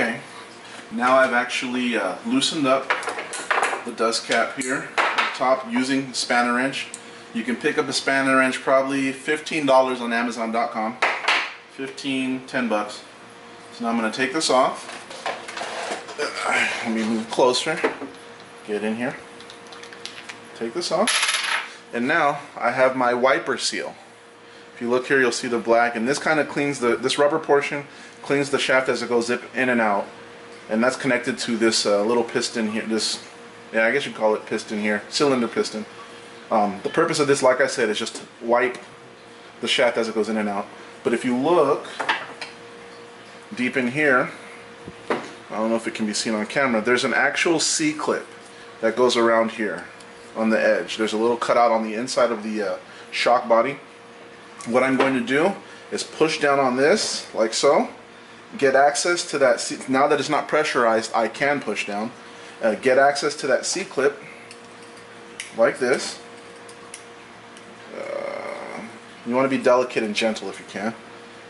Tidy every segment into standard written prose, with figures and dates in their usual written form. Okay, now I've actually loosened up the dust cap here on top using the spanner wrench. You can pick up a spanner wrench probably $15 on Amazon.com. 15, 10 bucks. So now I'm going to take this off. Let me move closer. Get in here. Take this off. And now I have my wiper seal. If you look here, you'll see the black, and this kind of cleans the, this rubber portion cleans the shaft as it goes zip in and out. And that's connected to this little piston here. This, yeah, I guess you'd call it piston here, cylinder piston. The purpose of this, like I said, is just to wipe the shaft as it goes in and out. But if you look deep in here, I don't know if it can be seen on camera, there's an actual C-clip that goes around here on the edge. There's a little cutout on the inside of the shock body. What I'm going to do is push down on this, like so, get access to that C. Now that it's not pressurized, I can push down. Get access to that C-clip like this. You want to be delicate and gentle if you can,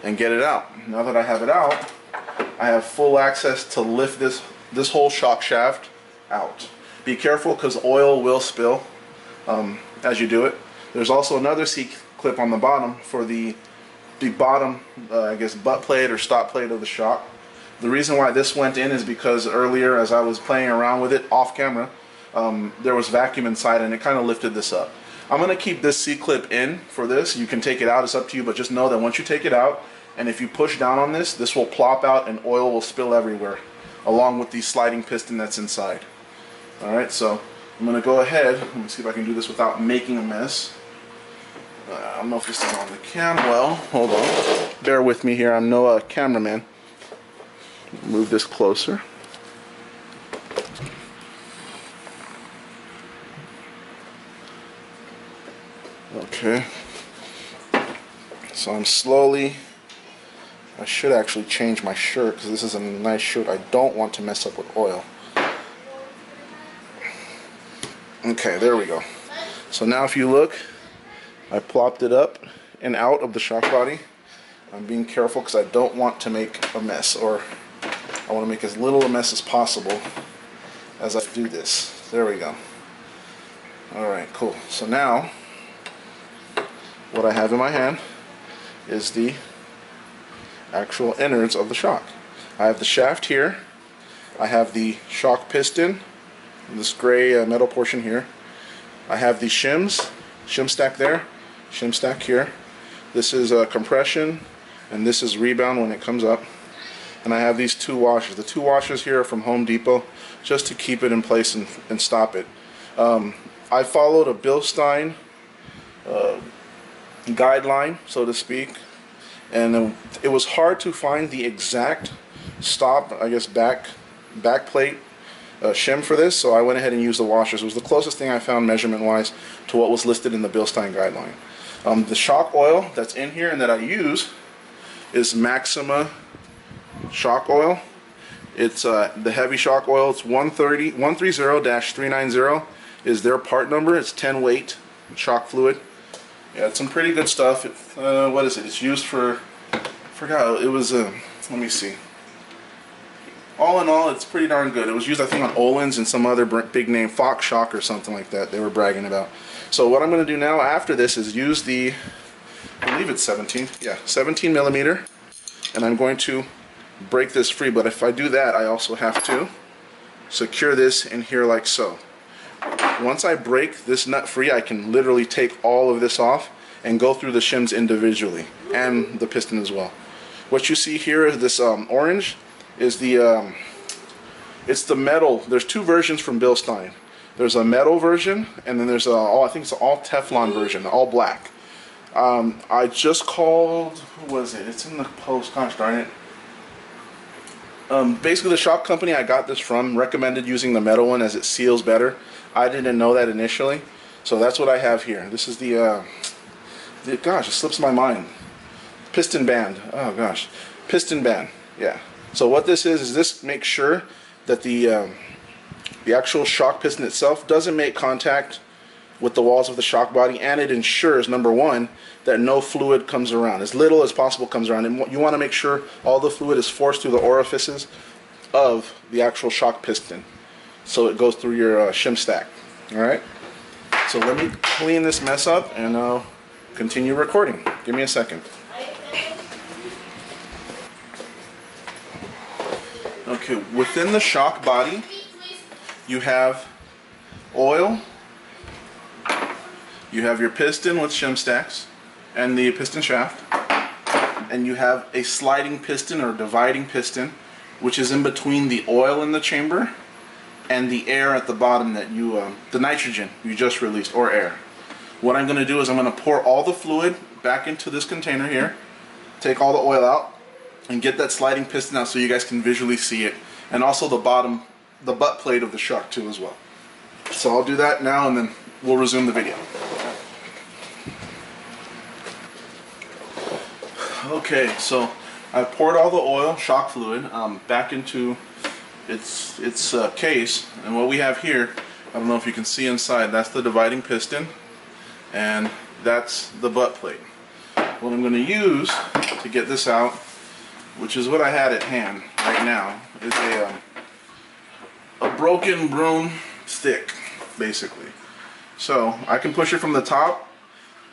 and get it out. Now that I have it out, I have full access to lift this whole shock shaft out. Be careful because oil will spill as you do it. There's also another C-clip on the bottom for the bottom, I guess, butt plate or stop plate of the shock. The reason why this went in is because earlier, as I was playing around with it off camera, there was vacuum inside and it kind of lifted this up. I'm going to keep this C-clip in for this. You can take it out, it's up to you, but just know that once you take it out and if you push down on this, this will plop out and oil will spill everywhere along with the sliding piston that's inside. Alright, so I'm going to go ahead, let me see if I can do this without making a mess. I don't know if this is on the cam well. Hold on, bear with me here, I'm no cameraman. Move this closer. Okay, so I'm slowly, I should actually change my shirt because this is a nice shirt. I don't want to mess up with oil. Okay, there we go. So now if you look, I plopped it up and out of the shock body. I'm being careful because I don't want to make a mess, or I want to make as little a mess as possible as I do this. There we go. Alright, cool. So now what I have in my hand is the actual innards of the shock. I have the shaft here, I have the shock piston, this gray metal portion here, I have the shims, shim stack there, shim stack here, this is compression, and this is rebound when it comes up, and I have these two washers. The two washers here are from Home Depot just to keep it in place and stop it. I followed a Bilstein guideline, so to speak, and it was hard to find the exact stop, I guess, back plate shim for this, so I went ahead and used the washers. It was the closest thing I found measurement wise to what was listed in the Bilstein guideline. The shock oil that's in here and that I use is Maxima shock oil. It's the heavy shock oil. It's 130-390 is their part number. It's 10 weight shock fluid. Yeah, it's some pretty good stuff. It's, what is it? It's used for, I forgot, it was, let me see. All in all, it's pretty darn good. It was used, I think, on Ohlins and some other big name, Fox Shock or something like that, they were bragging about. So what I'm going to do now after this is use the, I believe it's 17, yeah, 17 millimeter. And I'm going to break this free, but if I do that, I also have to secure this in here like so. Once I break this nut free, I can literally take all of this off and go through the shims individually and the piston as well. What you see here is this orange is the it's the metal. There's two versions from Bilstein. There's a metal version and then there's a I think it's an all Teflon version, all black. I just called, who was it? It's in the post, gosh darn it. Basically the shop company I got this from recommended using the metal one as it seals better. I didn't know that initially, so that's what I have here. This is the gosh, it slips my mind. Piston band. Oh gosh, piston band. Yeah. So what this is this makes sure that the actual shock piston itself doesn't make contact with the walls of the shock body, and it ensures, number one, that no fluid comes around, as little as possible comes around, and you want to make sure all the fluid is forced through the orifices of the actual shock piston, so it goes through your shim stack. Alright, so let me clean this mess up and I'll continue recording. Give me a second. Okay, within the shock body you have oil, you have your piston with shim stacks and the piston shaft, and you have a sliding piston or dividing piston, which is in between the oil in the chamber and the air at the bottom that you, the nitrogen you just released, or air. What I'm going to do is I'm going to pour all the fluid back into this container here, take all the oil out, and get that sliding piston out so you guys can visually see it, and also the bottom, the butt plate of the shock too as well. So I'll do that now and then we'll resume the video. Okay, so I poured all the oil, shock fluid, back into its case, and what we have here, I don't know if you can see inside, that's the dividing piston and that's the butt plate. What I'm going to use to get this out, which is what I had at hand right now, is a broken broomstick, basically. So I can push it from the top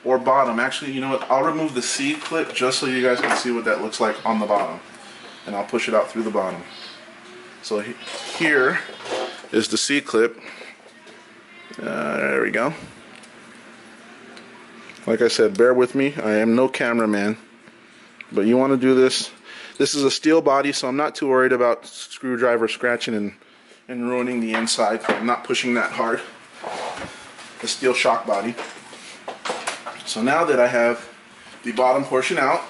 or bottom. Actually, you know what, I'll remove the C clip just so you guys can see what that looks like on the bottom, and I'll push it out through the bottom. So here is the C clip. There we go. Like I said, bear with me, I am no cameraman, but you want to do this. This is a steel body, so I'm not too worried about screwdriver scratching and ruining the inside. I'm not pushing that hard. The steel shock body. So now that I have the bottom portion out,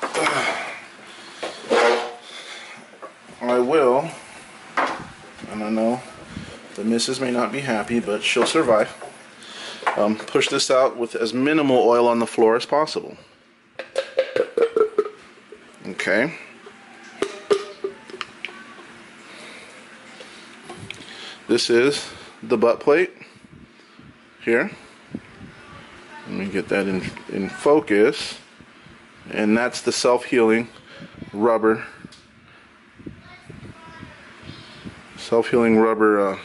I will, and I know the missus may not be happy, but she'll survive, push this out with as minimal oil on the floor as possible. Okay. This is the butt plate here. Let me get that in focus, and that's the self-healing rubber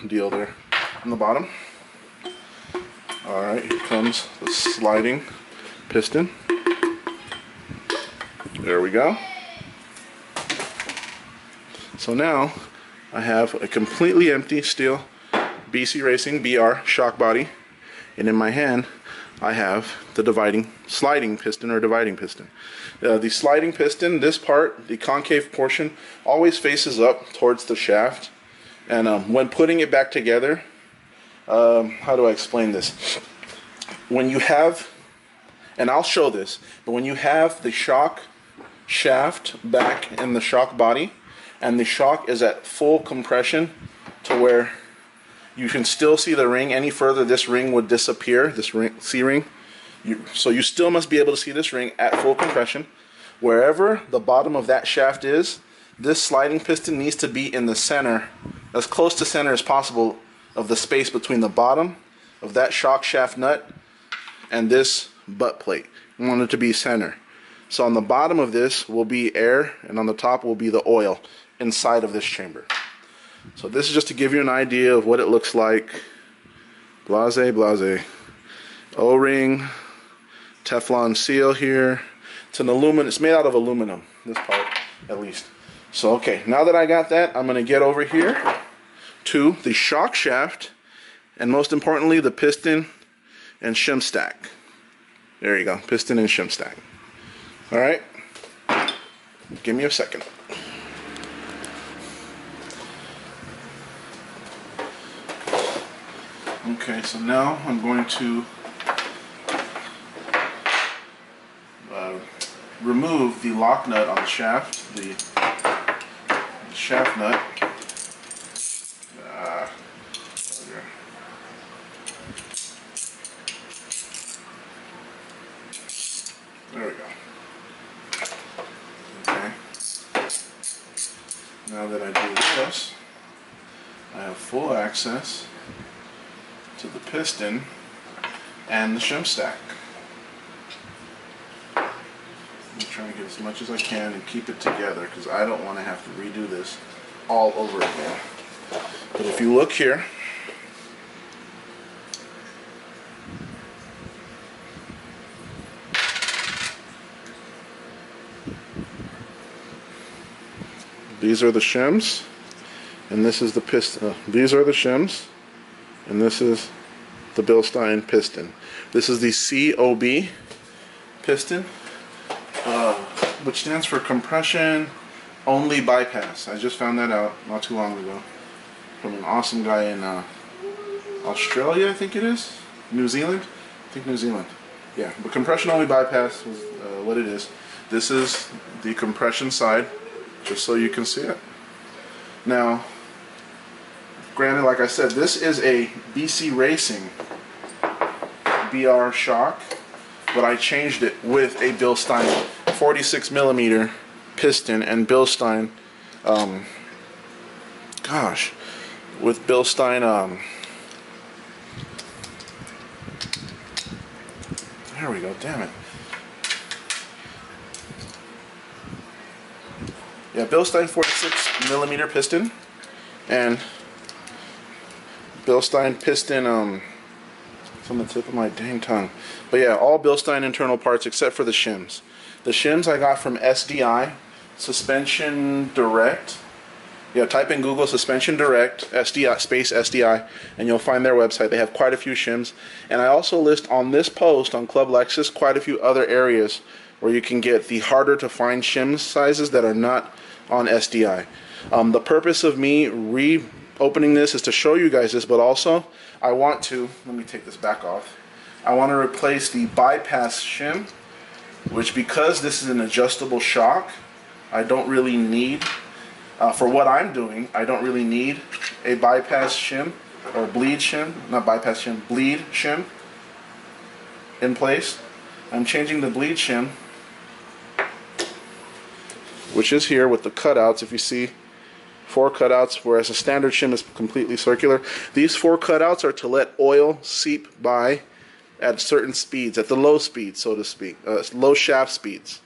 deal there on the bottom. Alright, here comes the sliding piston. There we go. So now I have a completely empty steel BC Racing BR shock body, and in my hand I have the sliding piston. The sliding piston, this part, the concave portion, always faces up towards the shaft, and when putting it back together, how do I explain this? When you have, and I'll show this, but when you have the shock shaft back in the shock body, and the shock is at full compression to where you can still see the ring. Any further, this ring would disappear, this ring, C-ring. So you still must be able to see this ring at full compression. Wherever the bottom of that shaft is, this sliding piston needs to be in the center, as close to center as possible, of the space between the bottom of that shock shaft nut and this butt plate. You want it to be center. So on the bottom of this will be air, and on the top will be the oil inside of this chamber. So this is just to give you an idea of what it looks like. Blase, blase. O-ring, Teflon seal here. It's an aluminum, it's made out of aluminum, this part at least. So okay, now that I got that, I'm going to get over here to the shock shaft, and most importantly the piston and shim stack. There you go, piston and shim stack. Alright, give me a second. Okay, so now I'm going to remove the lock nut on the shaft, the shaft nut. There we go. Okay. Now that I do this, I have full access to the piston and the shim stack. I'm trying to get as much as I can and keep it together because I don't want to have to redo this all over again. But if you look here, these are the shims, and this is the piston. These are the shims, and this is the Bilstein piston. This is the COB piston, which stands for compression only bypass. I just found that out not too long ago from an awesome guy in Australia, I think it is. New Zealand? I think New Zealand. Yeah, but compression only bypass is what it is. This is the compression side, just so you can see it. Now, granted, like I said, this is a BC Racing BR shock, but I changed it with a Bilstein 46mm piston and Bilstein, there we go, damn it. Yeah, Bilstein 46mm piston and Bilstein piston, it's on the tip of my dang tongue. But yeah, all Bilstein internal parts except for the shims. The shims I got from SDI, Suspension Direct. Yeah, type in Google Suspension Direct, SDI, space SDI, and you'll find their website. They have quite a few shims. And I also list on this post on Club Lexus quite a few other areas where you can get the harder to find shim sizes that are not on SDI. The purpose of me reopening this is to show you guys this, but also I want to, let me take this back off. I want to replace the bypass shim, which, because this is an adjustable shock, I don't really need, for what I'm doing, I don't really need a bypass shim or bleed shim, not bypass shim, bleed shim in place. I'm changing the bleed shim, which is here with the cutouts. If you see, 4 cutouts, whereas a standard shim is completely circular. These 4 cutouts are to let oil seep by at certain speeds, at the low speed, so to speak, low shaft speeds.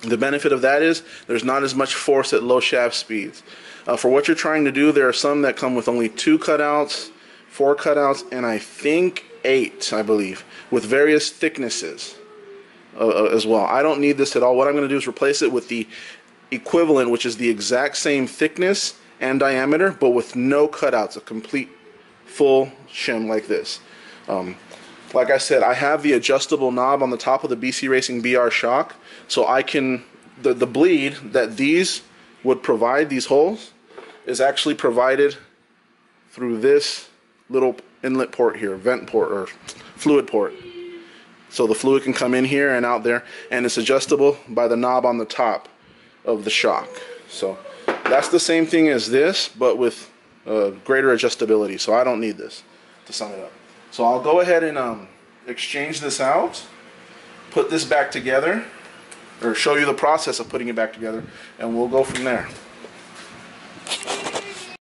The benefit of that is there's not as much force at low shaft speeds. For what you're trying to do, there are some that come with only 2 cutouts, 4 cutouts, and I think 8, I believe, with various thicknesses. As well. I don't need this at all. What I'm going to do is replace it with the equivalent, which is the exact same thickness and diameter, but with no cutouts, a complete full shim like this. Like I said, I have the adjustable knob on the top of the BC Racing BR shock, so I can, the bleed that these would provide, these holes, is actually provided through this little inlet port here, vent port or fluid port. So the fluid can come in here and out there, and it's adjustable by the knob on the top of the shock. So that's the same thing as this, but with greater adjustability. So I don't need this, to sum it up. So I'll go ahead and exchange this out, put this back together, or show you the process of putting it back together, and we'll go from there.